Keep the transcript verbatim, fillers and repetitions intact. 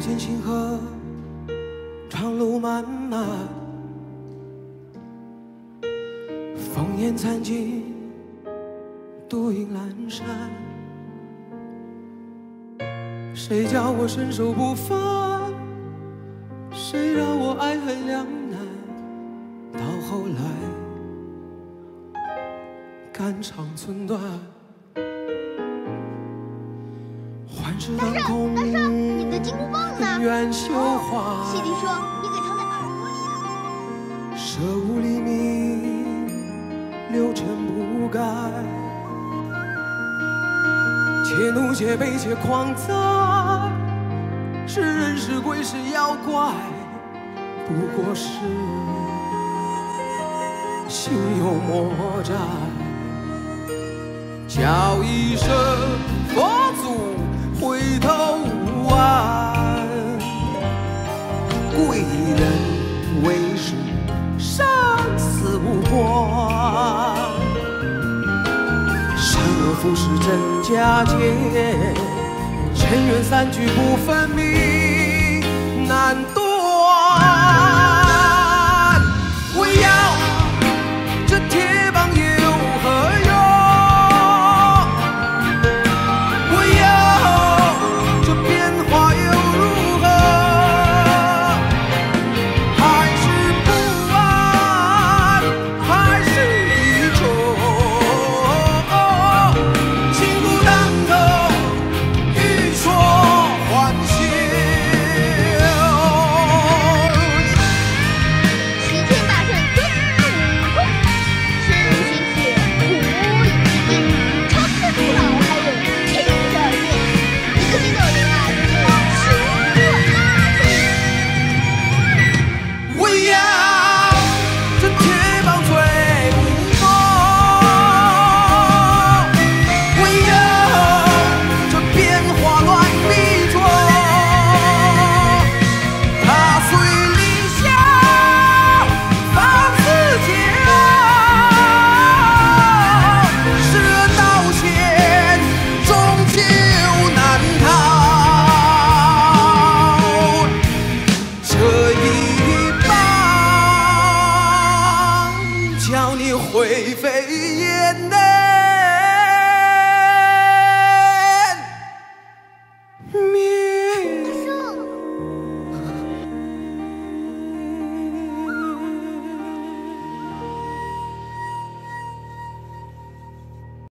夜间星河，长路漫漫，烽烟残尽，独影阑珊。谁叫我身手不凡？谁让我爱恨两难？到后来，肝肠寸断。 大圣，大圣，你们的金箍棒呢？哦，西迪说你给藏在耳朵里了。舍五厘米，六尘不改。且怒且悲且狂哉，是人是鬼是妖怪，不过是心有魔债。叫一声佛祖。 回头无岸，贵人为师，生死无关。善恶浮世真假界，尘缘散聚不分明，难断。未央。